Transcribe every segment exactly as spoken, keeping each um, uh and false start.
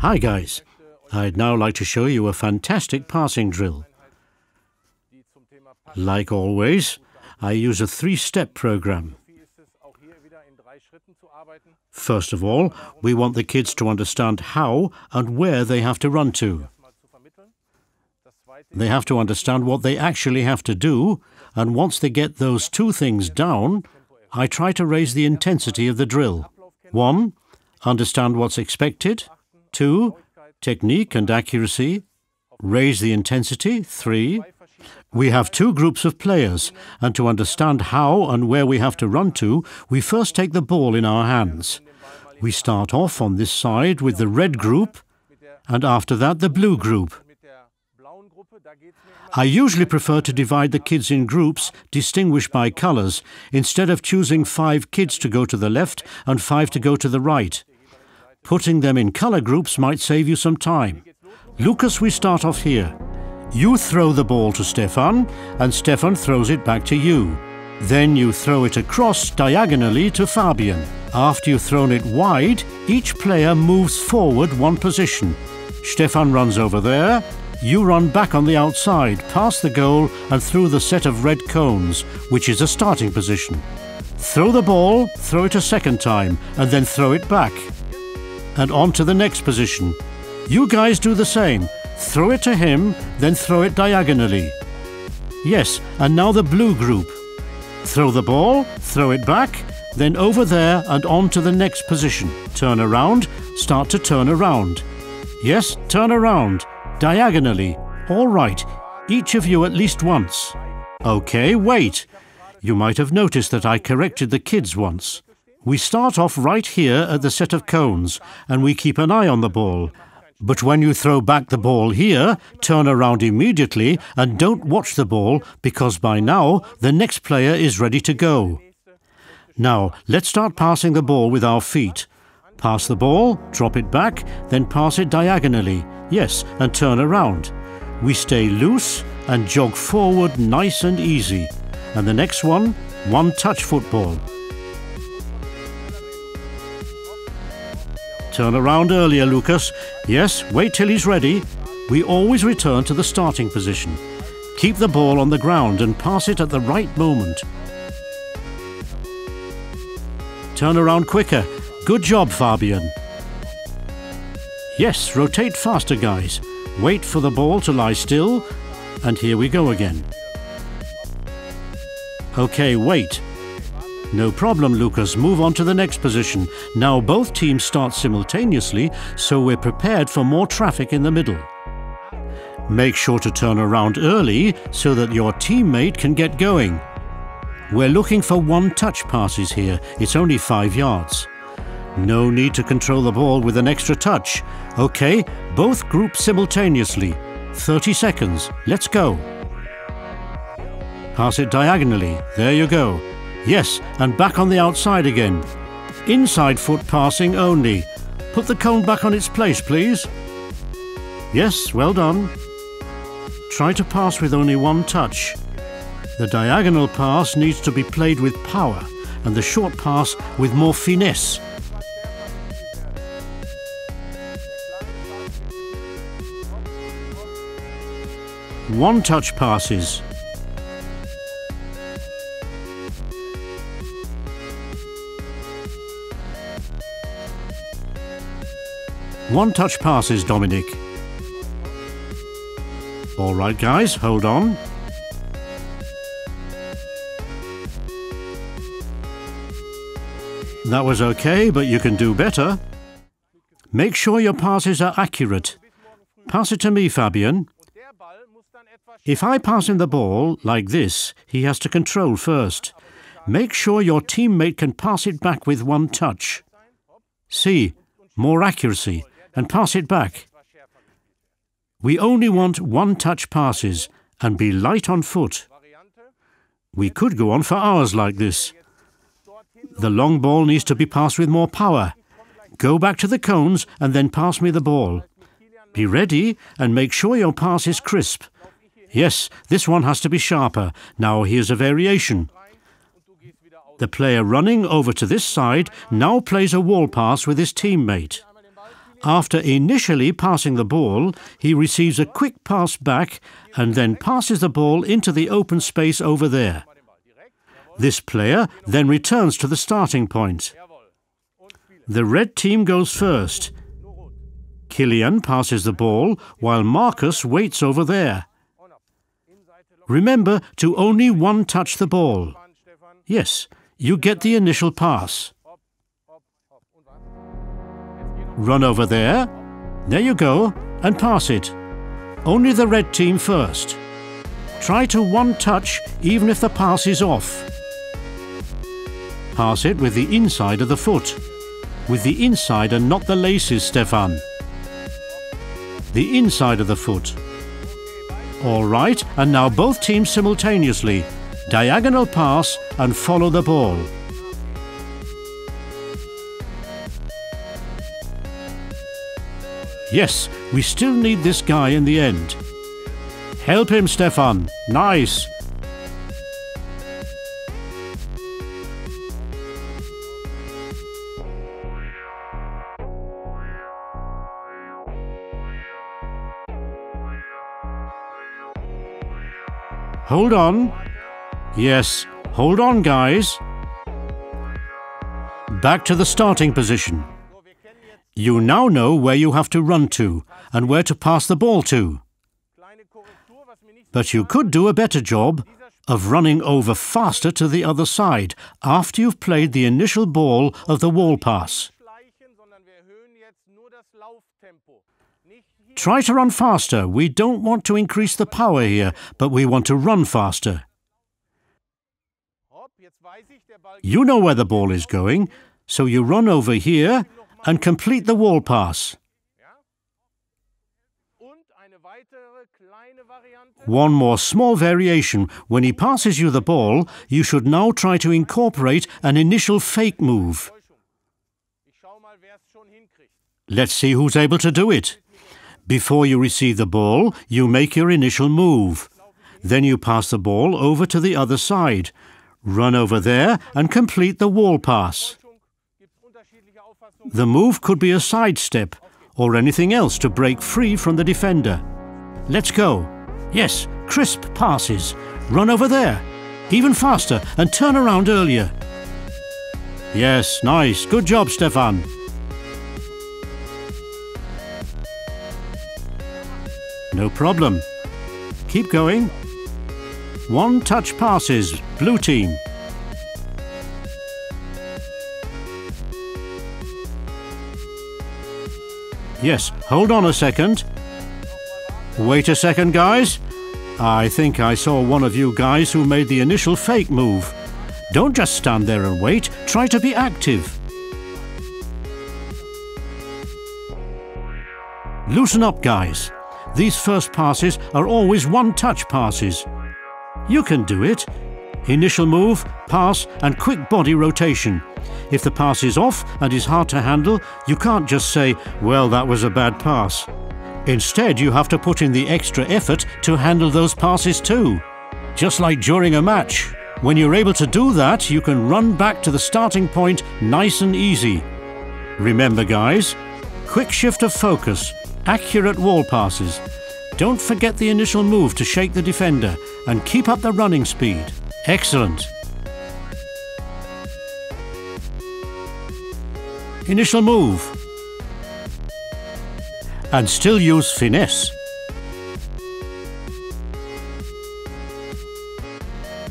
Hi guys, I'd now like to show you a fantastic passing drill. Like always, I use a three-step program. First of all, we want the kids to understand how and where they have to run to. They have to understand what they actually have to do, and once they get those two things down, I try to raise the intensity of the drill. One, understand what's expected. Two, technique and accuracy. Raise the intensity. Three, we have two groups of players, and to understand how and where we have to run to, we first take the ball in our hands. We start off on this side with the red group, and after that the blue group. I usually prefer to divide the kids in groups distinguished by colours, instead of choosing five kids to go to the left and five to go to the right. Putting them in colour groups might save you some time. Lucas, we start off here. You throw the ball to Stefan, and Stefan throws it back to you. Then you throw it across diagonally to Fabian. After you've thrown it wide, each player moves forward one position. Stefan runs over there. You run back on the outside, past the goal and through the set of red cones, which is a starting position. Throw the ball, throw it a second time, and then throw it back. And on to the next position. You guys do the same. Throw it to him, then throw it diagonally. Yes, and now the blue group. Throw the ball, throw it back, then over there and on to the next position. Turn around, start to turn around. Yes, turn around. Diagonally. All right, each of you at least once. Okay, wait. You might have noticed that I corrected the kids once. We start off right here at the set of cones, and we keep an eye on the ball. But when you throw back the ball here, turn around immediately and don't watch the ball, because by now the next player is ready to go. Now, let's start passing the ball with our feet. Pass the ball, drop it back, then pass it diagonally. Yes, and turn around. We stay loose and jog forward nice and easy. And the next one, one-touch football. Turn around earlier, Lucas. Yes, wait till he's ready. We always return to the starting position. Keep the ball on the ground and pass it at the right moment. Turn around quicker. Good job, Fabian. Yes, rotate faster, guys. Wait for the ball to lie still, and here we go again. Okay, wait. No problem, Lucas. Move on to the next position. Now both teams start simultaneously, so we're prepared for more traffic in the middle. Make sure to turn around early so that your teammate can get going. We're looking for one-touch passes here. It's only five yards. No need to control the ball with an extra touch. Okay, both groups simultaneously. thirty seconds. Let's go. Pass it diagonally. There you go. Yes, and back on the outside again. Inside foot passing only. Put the cone back on its place, please. Yes, well done. Try to pass with only one touch. The diagonal pass needs to be played with power, and the short pass with more finesse. One-touch passes. One-touch passes, Dominic. All right, guys, hold on. That was okay, but you can do better. Make sure your passes are accurate. Pass it to me, Fabian. If I pass him the ball, like this, he has to control first. Make sure your teammate can pass it back with one touch. See, more accuracy, and pass it back. We only want one-touch passes, and be light on foot. We could go on for hours like this. The long ball needs to be passed with more power. Go back to the cones and then pass me the ball. Be ready and make sure your pass is crisp. Yes, this one has to be sharper. Now here's a variation. The player running over to this side now plays a wall pass with his teammate. After initially passing the ball, he receives a quick pass back and then passes the ball into the open space over there. This player then returns to the starting point. The red team goes first. Kilian passes the ball while Marcus waits over there. Remember to only one touch the ball. Yes, you get the initial pass. Run over there. There you go, and pass it. Only the red team first. Try to one touch even if the pass is off. Pass it with the inside of the foot. With the inside and not the laces, Stefan. The inside of the foot. All right, and now both teams simultaneously. Diagonal pass and follow the ball. Yes, we still need this guy in the end. Help him, Stefan. Nice. Hold on. Yes, hold on, guys. Back to the starting position. You now know where you have to run to and where to pass the ball to. But you could do a better job of running over faster to the other side after you've played the initial ball of the wall pass. Try to run faster. We don't want to increase the power here, but we want to run faster. You know where the ball is going, so you run over here and complete the wall pass. One more small variation. When he passes you the ball, you should now try to incorporate an initial fake move. Let's see who's able to do it. Before you receive the ball, you make your initial move. Then you pass the ball over to the other side. Run over there and complete the wall pass. The move could be a sidestep or anything else to break free from the defender. Let's go. Yes, crisp passes. Run over there. Even faster and turn around earlier. Yes, nice. Good job, Stefan. No problem. Keep going. One-touch passes, blue team. Yes, hold on a second. Wait a second, guys. I think I saw one of you guys who made the initial fake move. Don't just stand there and wait. Try to be active. Loosen up, guys. These first passes are always one-touch passes. You can do it. Initial move, pass and quick body rotation. If the pass is off and is hard to handle, you can't just say, well, that was a bad pass. Instead, you have to put in the extra effort to handle those passes too. Just like during a match. When you're able to do that, you can run back to the starting point nice and easy. Remember, guys, quick shift of focus. Accurate wall passes. Don't forget the initial move to shake the defender and keep up the running speed. Excellent. Initial move. And still use finesse.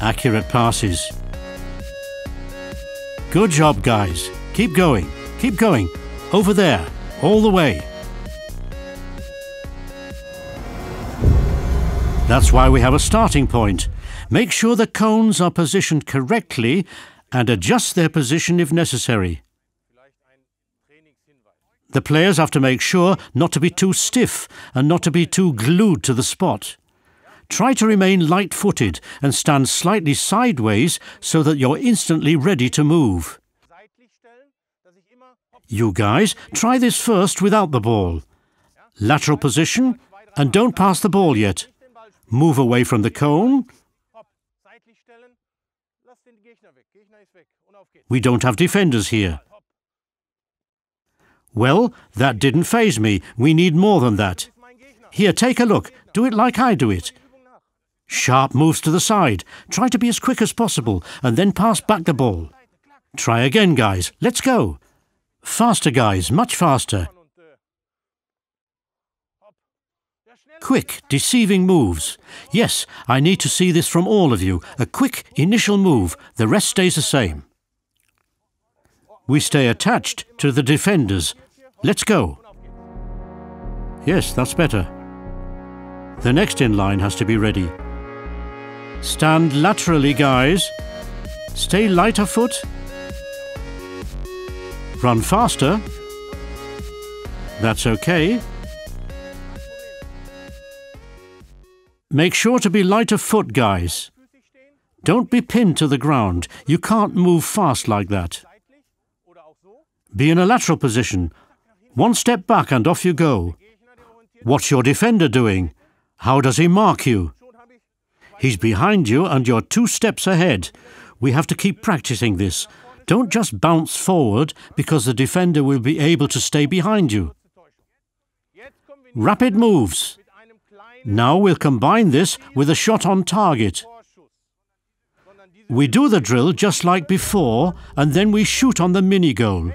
Accurate passes. Good job, guys. Keep going. Keep going. Over there. All the way. That's why we have a starting point. Make sure the cones are positioned correctly and adjust their position if necessary. The players have to make sure not to be too stiff and not to be too glued to the spot. Try to remain light-footed and stand slightly sideways so that you're instantly ready to move. You guys, try this first without the ball. Lateral position, and don't pass the ball yet. Move away from the cone. We don't have defenders here. Well, that didn't faze me. We need more than that. Here, take a look. Do it like I do it. Sharp moves to the side. Try to be as quick as possible, and then pass back the ball. Try again, guys. Let's go. Faster, guys. Much faster. Quick, deceiving moves. Yes, I need to see this from all of you. A quick initial move. The rest stays the same. We stay attached to the defenders. Let's go. Yes, that's better. The next in line has to be ready. Stand laterally, guys. Stay light of foot. Run faster. That's okay. Make sure to be light of foot, guys. Don't be pinned to the ground. You can't move fast like that. Be in a lateral position. One step back and off you go. What's your defender doing? How does he mark you? He's behind you and you're two steps ahead. We have to keep practicing this. Don't just bounce forward because the defender will be able to stay behind you. Rapid moves. Now we'll combine this with a shot on target. We do the drill just like before and then we shoot on the mini goal.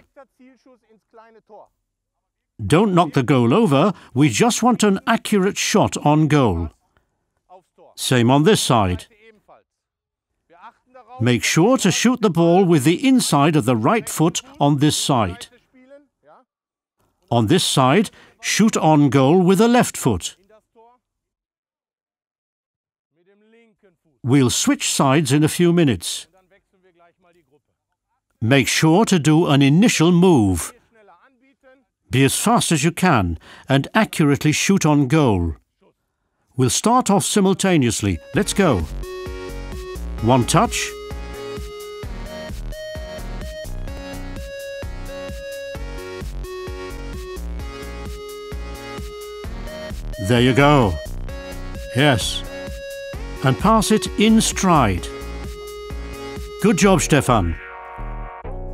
Don't knock the goal over, we just want an accurate shot on goal. Same on this side. Make sure to shoot the ball with the inside of the right foot on this side. On this side, shoot on goal with the left foot. We'll switch sides in a few minutes. Make sure to do an initial move. Be as fast as you can and accurately shoot on goal. We'll start off simultaneously. Let's go. One touch. There you go. Yes. And pass it in stride. Good job, Stefan.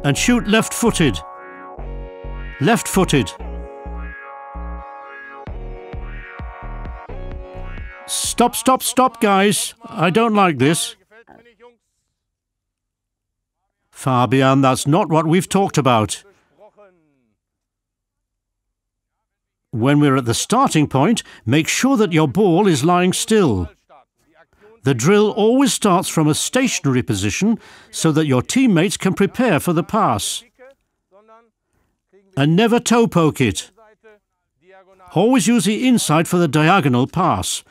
And shoot left-footed. Left-footed. Stop, stop, stop, guys. I don't like this. Fabian, that's not what we've talked about. When we're at the starting point, make sure that your ball is lying still. The drill always starts from a stationary position so that your teammates can prepare for the pass. And never toe poke it. Always use the inside for the diagonal pass.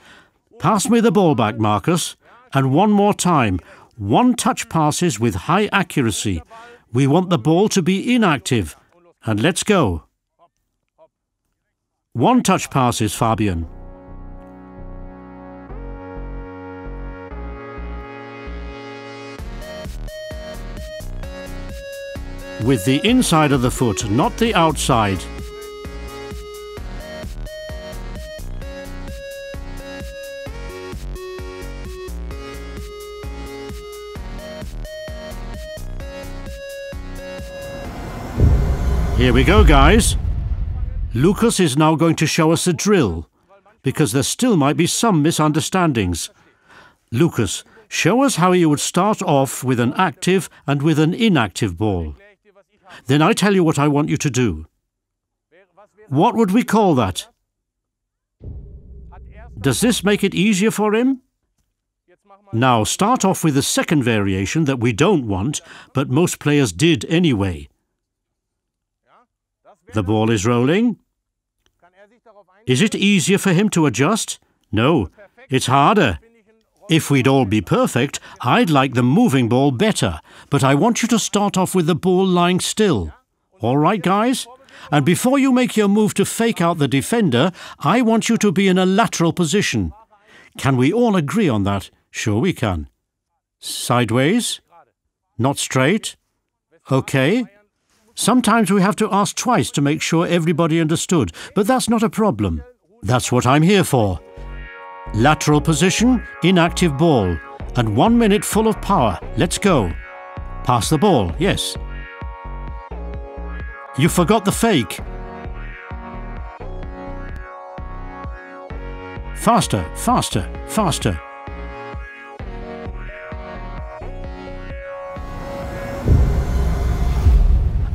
Pass me the ball back, Marcus. And one more time. One touch passes with high accuracy. We want the ball to be inactive. And let's go. One touch passes, Fabian. With the inside of the foot, not the outside. Here we go, guys. Lucas is now going to show us the drill, because there still might be some misunderstandings. Lucas, show us how you would start off with an active and with an inactive ball. Then I tell you what I want you to do. What would we call that? Does this make it easier for him? Now start off with the second variation that we don't want, but most players did anyway. The ball is rolling. Is it easier for him to adjust? No, it's harder. If we'd all be perfect, I'd like the moving ball better, but I want you to start off with the ball lying still. All right, guys? And before you make your move to fake out the defender, I want you to be in a lateral position. Can we all agree on that? Sure we can. Sideways? Not straight? Okay. Sometimes we have to ask twice to make sure everybody understood, but that's not a problem. That's what I'm here for. Lateral position, inactive ball, and one minute full of power. Let's go. Pass the ball, yes. You forgot the fake. Faster, faster, faster.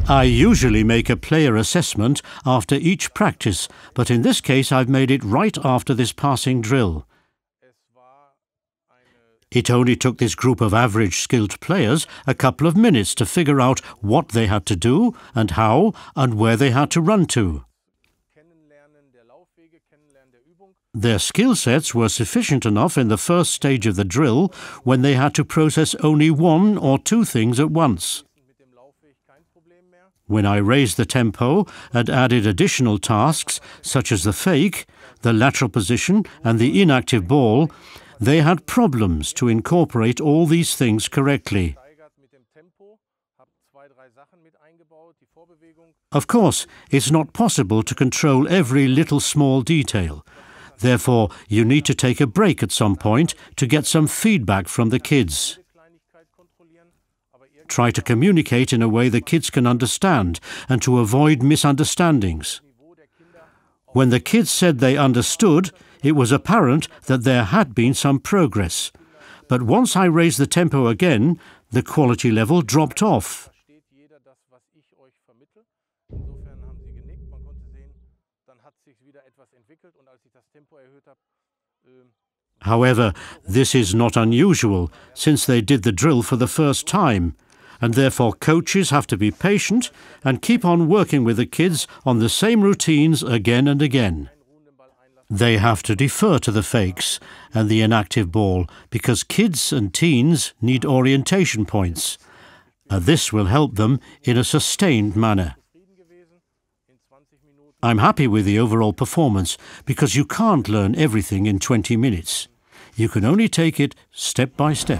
I usually make a player assessment after each practice, but in this case I've made it right after this passing drill. It only took this group of average skilled players a couple of minutes to figure out what they had to do and how and where they had to run to. Their skill sets were sufficient enough in the first stage of the drill when they had to process only one or two things at once. When I raised the tempo and added additional tasks such as the fake, the lateral position and the inactive ball, they had problems to incorporate all these things correctly. Of course, it's not possible to control every little small detail. Therefore, you need to take a break at some point to get some feedback from the kids. Try to communicate in a way the kids can understand and to avoid misunderstandings. When the kids said they understood, it was apparent that there had been some progress. But once I raised the tempo again, the quality level dropped off. However, this is not unusual, since they did the drill for the first time, and therefore coaches have to be patient and keep on working with the kids on the same routines again and again. They have to defer to the fakes and the inactive ball because kids and teens need orientation points, and this will help them in a sustained manner. I'm happy with the overall performance because you can't learn everything in twenty minutes. You can only take it step by step.